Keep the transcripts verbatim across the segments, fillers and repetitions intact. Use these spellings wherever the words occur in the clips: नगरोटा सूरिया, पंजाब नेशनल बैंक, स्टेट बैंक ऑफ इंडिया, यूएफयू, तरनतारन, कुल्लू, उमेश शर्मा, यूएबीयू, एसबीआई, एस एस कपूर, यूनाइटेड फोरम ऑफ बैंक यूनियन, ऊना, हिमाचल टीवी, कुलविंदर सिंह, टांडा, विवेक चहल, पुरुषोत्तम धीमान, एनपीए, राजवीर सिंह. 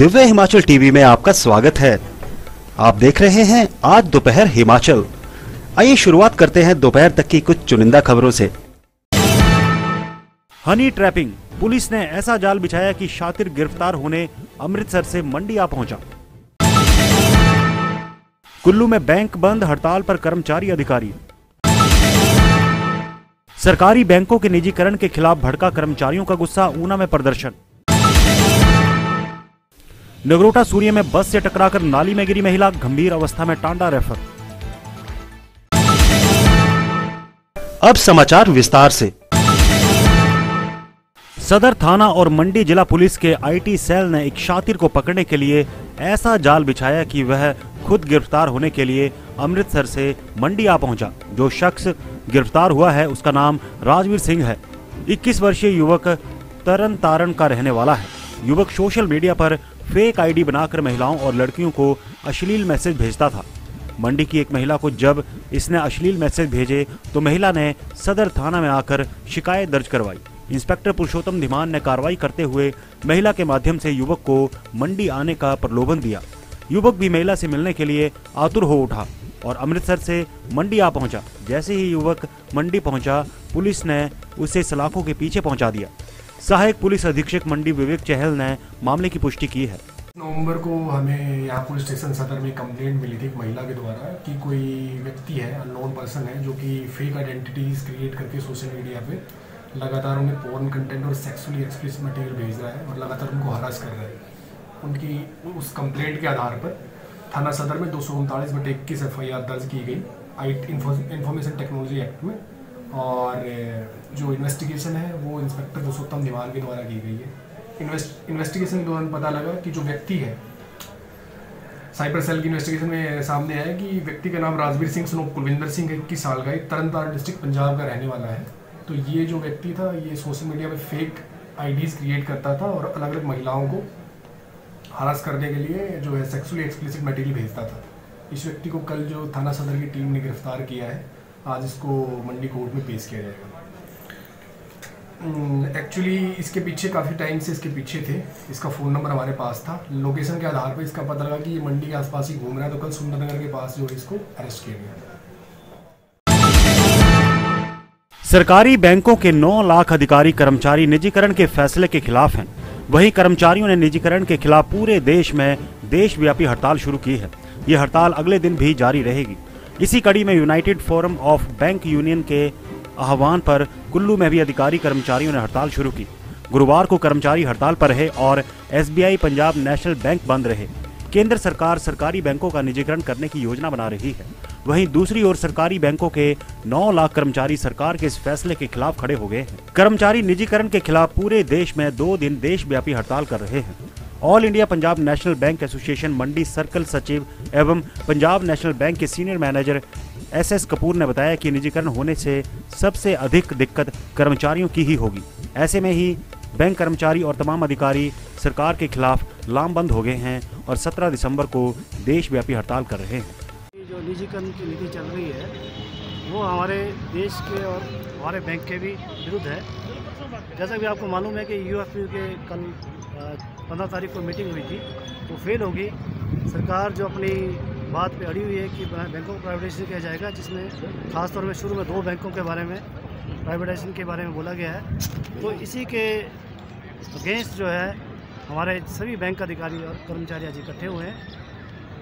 Divya हिमाचल टीवी में आपका स्वागत है। आप देख रहे हैं आज दोपहर हिमाचल। आइए शुरुआत करते हैं दोपहर तक की कुछ चुनिंदा खबरों से। हनी ट्रैपिंग, पुलिस ने ऐसा जाल बिछाया कि शातिर गिरफ्तार होने अमृतसर से मंडी आ पहुंचा। कुल्लू में बैंक बंद, हड़ताल पर कर्मचारी अधिकारी। सरकारी बैंकों के निजीकरण के खिलाफ भड़का कर्मचारियों का गुस्सा, ऊना में प्रदर्शन। नगरोटा सूर्य में बस से टकराकर नाली में गिरी महिला, गंभीर अवस्था में टांडा रेफर। अब समाचार विस्तार से। सदर थाना और मंडी जिला पुलिस के आईटी सेल ने एक शातिर को पकड़ने के लिए ऐसा जाल बिछाया कि वह खुद गिरफ्तार होने के लिए अमृतसर से मंडी आ पहुंचा। जो शख्स गिरफ्तार हुआ है उसका नाम राजवीर सिंह है। इक्कीस वर्षीय युवक तरन तारण का रहने वाला है। युवक सोशल मीडिया पर फेक आईडी बनाकर महिलाओं और लड़कियों को अश्लील मैसेज भेजता था। मंडी की एक महिला को जब इसने अश्लील मैसेज भेजे तो महिला ने सदर थाना में आकर शिकायत दर्ज करवाई। इंस्पेक्टर पुरुषोत्तम धीमान ने कार्रवाई करते हुए महिला के माध्यम से युवक को मंडी आने का प्रलोभन दिया। युवक भी महिला से मिलने के लिए आतुर हो उठा और अमृतसर से मंडी आ पहुंचा। जैसे ही युवक मंडी पहुंचा, पुलिस ने उसे सलाखों के पीछे पहुंचा दिया। सहायक पुलिस अधीक्षक मंडी विवेक चहल ने मामले की पुष्टि की है। नवंबर को हमें यहाँ पुलिस स्टेशन सदर में कंप्लेंट मिली थी एक महिला के द्वारा कि कोई व्यक्ति है, अननोन पर्सन है, जो कि फेक आइडेंटिटीज क्रिएट करके सोशल मीडिया पे लगातार उन्हें पोर्न कंटेंट और सेक्सुअली एक्सप्लिसिट मटेरियल भेज रहा है और लगातार उनको हरास कर रहा है। उनकी उस कंप्लेंट के आधार पर थाना सदर में दो सौ उनतालीस बटे इक्कीस एफ आई आर दर्ज की गई आई इंफॉर्मेशन टेक्नोलॉजी एक्ट में, और जो इन्वेस्टिगेशन है वो इंस्पेक्टर पुरुषोत्तम धीमान के द्वारा की गई है। इन्वेस्ट इन्वेस्टिगेशन के दौरान पता लगा कि जो व्यक्ति है, साइबर सेल की इन्वेस्टिगेशन में सामने आया कि व्यक्ति का नाम राजवीर सिंह स्नोप कुलविंदर सिंह है, इक्कीस साल का, तरनतारन डिस्ट्रिक्ट पंजाब का रहने वाला है। तो ये जो व्यक्ति था ये सोशल मीडिया पर फेक आईडीज क्रिएट करता था और अलग अलग महिलाओं को हरास करने के लिए जो है सेक्सुअली एक्सप्लिसिट मटेरियल भेजता था। इस व्यक्ति को कल जो थाना सदर की टीम ने गिरफ्तार किया है, आज इसको मंडी कोर्ट में पेश किया जाएगा। एक्चुअली इसके पीछे काफ़ी टाइम से इसके पीछे थे, इसका फ़ोन नंबर हमारे पास था। लोकेशन के आधार पर इसका पता लगा कि ये मंडी के आसपास ही घूम रहा है, तो कल सुंदरनगर के पास जो इसको अरेस्ट किया गया। सरकारी बैंकों के नौ लाख अधिकारी कर्मचारी निजीकरण के फैसले के खिलाफ हैं। वहीं कर्मचारियों ने निजीकरण के खिलाफ पूरे देश में देशव्यापी हड़ताल शुरू की है। ये हड़ताल अगले दिन भी जारी रहेगी। इसी कड़ी में यूनाइटेड फोरम ऑफ बैंक यूनियन के आह्वान पर कुल्लू में भी अधिकारी कर्मचारियों ने हड़ताल शुरू की। गुरुवार को कर्मचारी हड़ताल पर रहे और एसबीआई पंजाब नेशनल बैंक बंद रहे। केंद्र सरकार सरकारी बैंकों का निजीकरण करने की योजना बना रही है। वहीं दूसरी ओर सरकारी बैंकों के नौ लाख कर्मचारी सरकार के इस फैसले के खिलाफ खड़े हो गए हैं। कर्मचारी निजीकरण के खिलाफ पूरे देश में दो दिन देशव्यापी हड़ताल कर रहे हैं। All India पंजाब नेशनल बैंक Association Mandi circle सचिव एवं पंजाब नेशनल बैंक के senior manager एस एस कपूर ने बताया कि निजीकरण होने से सबसे अधिक दिक्कत कर्मचारियों की ही होगी। ऐसे में ही बैंक कर्मचारी और तमाम अधिकारी सरकार के खिलाफ लामबंद हो गए हैं और सत्रह दिसंबर को देशव्यापी हड़ताल कर रहे हैं। जो निजीकरण की नीति चल रही है वो हमारे देश के और हमारे बैंक के भी विरुद्ध है। जैसा कि आपको मालूम है कि यूएफयू के कल पंद्रह तारीख को मीटिंग हुई थी, वो फेल होगी। सरकार जो अपनी बात पे अड़ी हुई है कि बैंकों को प्राइवेटाइजेशन किया जाएगा, जिसमें खासतौर में शुरू में दो बैंकों के बारे में प्राइवेटाइजेशन के बारे में बोला गया है, तो इसी के अगेंस्ट जो है हमारे सभी बैंक अधिकारी और कर्मचारी आज इकट्ठे हुए हैं।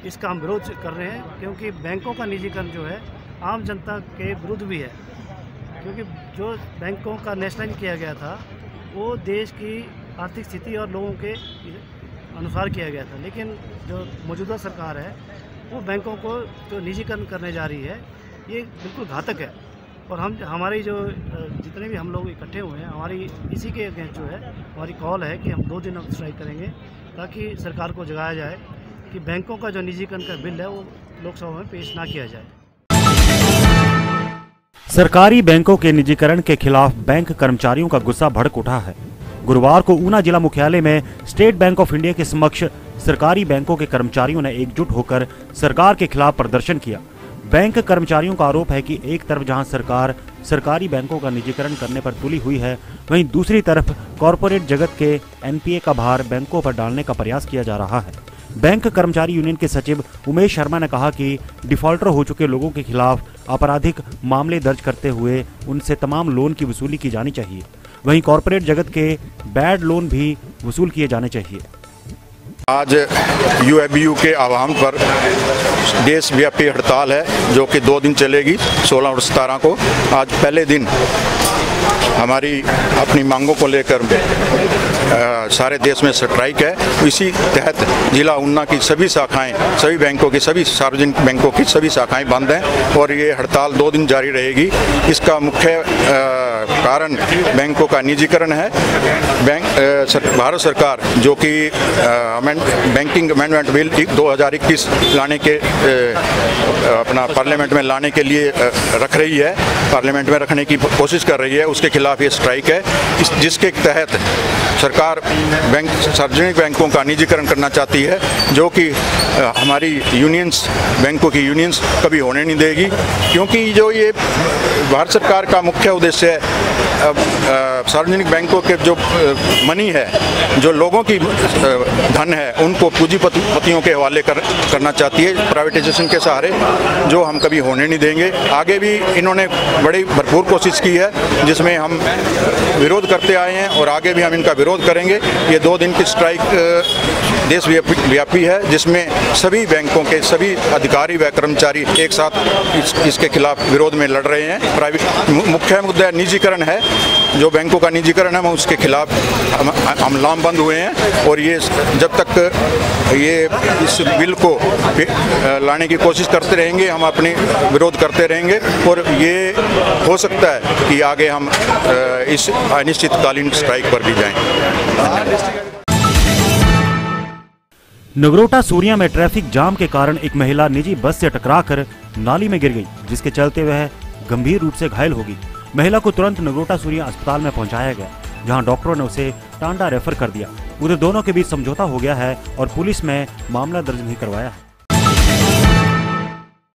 इसका हम विरोध कर रहे हैं क्योंकि बैंकों का निजीकरण जो है आम जनता के विरुद्ध भी है, क्योंकि जो बैंकों का नेशनलाइज किया गया था वो देश की आर्थिक स्थिति और लोगों के अनुसार किया गया था, लेकिन जो मौजूदा सरकार है वो बैंकों को जो निजीकरण करने जा रही है ये बिल्कुल घातक है। और हम हमारी जो जितने भी हम लोग इकट्ठे हुए हैं, हमारी इसी के अगेंस्ट जो है हमारी कॉल है कि हम दो दिन अब स्ट्राइक करेंगे ताकि सरकार को जगाया जाए कि बैंकों का जो निजीकरण का बिल है वो लोकसभा में पेश ना किया जाए। सरकारी बैंकों के निजीकरण के खिलाफ बैंक कर्मचारियों का गुस्सा भड़क उठा है। गुरुवार को ऊना जिला मुख्यालय में स्टेट बैंक ऑफ इंडिया के समक्ष सरकारी बैंकों के कर्मचारियों ने एकजुट होकर सरकार के खिलाफ प्रदर्शन किया। बैंक कर्मचारियों का आरोप है कि एक तरफ जहां सरकार सरकारी बैंकों का निजीकरण करने पर तुली हुई है, वहीं दूसरी तरफ कॉरपोरेट जगत के एनपीए का भार बैंकों पर डालने का प्रयास किया जा रहा है। बैंक कर्मचारी यूनियन के सचिव उमेश शर्मा ने कहा कि डिफॉल्टर हो चुके लोगों के खिलाफ आपराधिक मामले दर्ज करते हुए उनसे तमाम लोन की वसूली की जानी चाहिए। वहीं कॉरपोरेट जगत के बैड लोन भी वसूल किए जाने चाहिए। आज यूएबीयू के आह्वान पर देशव्यापी हड़ताल है जो कि दो दिन चलेगी, सोलह और सतारह को। आज पहले दिन हमारी अपनी मांगों को लेकर सारे देश में स्ट्राइक है। इसी तहत जिला ऊना की सभी शाखाएं, सभी बैंकों की, सभी सार्वजनिक बैंकों की सभी शाखाएं बंद हैं और ये हड़ताल दो दिन जारी रहेगी। इसका मुख्य कारण बैंकों का निजीकरण है। बैंक भारत सरकार जो कि बैंकिंग अमेंडमेंट बिल दो हज़ार इक्कीस लाने के अपना पार्लियामेंट में लाने के लिए रख रही है, पार्लियामेंट में रखने की कोशिश कर रही है, उसके खिलाफ ये स्ट्राइक है। इस जिसके तहत सरकार बैंक सार्वजनिक बैंकों का निजीकरण करना चाहती है जो कि हमारी यूनियंस, बैंकों की यूनियंस कभी होने नहीं देगी, क्योंकि जो ये भारत सरकार का मुख्य उद्देश्य है सार्वजनिक बैंकों के जो मनी है, जो लोगों की धन है, उनको पूंजीपतियों के हवाले कर, करना चाहती है प्राइवेटाइजेशन के सहारे, जो हम कभी होने नहीं देंगे। आगे भी इन्होंने बड़ी भरपूर कोशिश की है जिसमें हम विरोध करते आए हैं और आगे भी हम इनका विरोध करेंगे। ये दो दिन की स्ट्राइक देशव्यापी है जिसमें सभी बैंकों के सभी अधिकारी व कर्मचारी एक साथ इस, इसके खिलाफ विरोध में लड़ रहे हैं। प्राइवेट मुख्य मुद्दा निजी है, जो बैंकों का निजीकरण है, हम उसके खिलाफ हम, हम लामबंद हुए हैं और ये जब तक ये इस बिल को लाने की कोशिश करते रहेंगे हम अपने विरोध करते रहेंगे और ये हो सकता है कि आगे हम इस अनिश्चितकालीन स्ट्राइक पर भी जाएं। नगरोटा सूरिया में ट्रैफिक जाम के कारण एक महिला निजी बस से टकराकर नाली में गिर गई, जिसके चलते वह गंभीर रूप से घायल हो गई। महिला को तुरंत नगरोटा सूरिया अस्पताल में पहुंचाया गया, जहां डॉक्टरों ने उसे टांडा रेफर कर दिया। उधर दोनों के बीच समझौता हो गया है और पुलिस में मामला दर्ज नहीं करवाया है।